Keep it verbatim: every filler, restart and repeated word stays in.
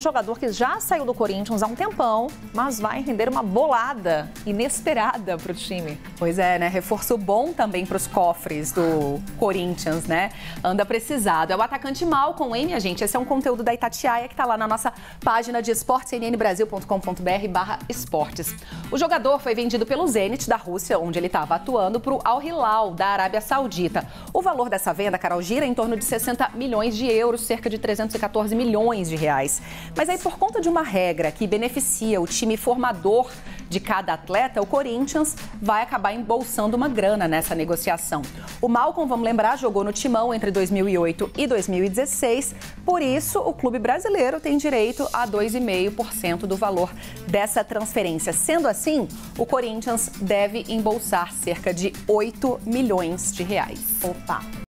Jogador que já saiu do Corinthians há um tempão, mas vai render uma bolada inesperada para o time. Pois é, né? Reforço bom também para os cofres do Corinthians, né? Anda precisado. É o atacante Malcom, hein, minha gente? Esse é um conteúdo da Itatiaia que está lá na nossa página de esportes, c n n brasil ponto com ponto b r barra esportes. O jogador foi vendido pelo Zenit da Rússia, onde ele estava atuando, para o Al-Hilal da Arábia Saudita. O valor dessa venda, Carol, gira em torno de sessenta milhões de euros, cerca de trezentos e quatorze milhões de reais. Mas aí, por conta de uma regra que beneficia o time formador de cada atleta, o Corinthians vai acabar embolsando uma grana nessa negociação. O Malcom, vamos lembrar, jogou no Timão entre dois mil e oito e dois mil e dezesseis, por isso o clube brasileiro tem direito a dois vírgula cinco por cento do valor dessa transferência. Sendo assim, o Corinthians deve embolsar cerca de oito milhões de reais. Opa!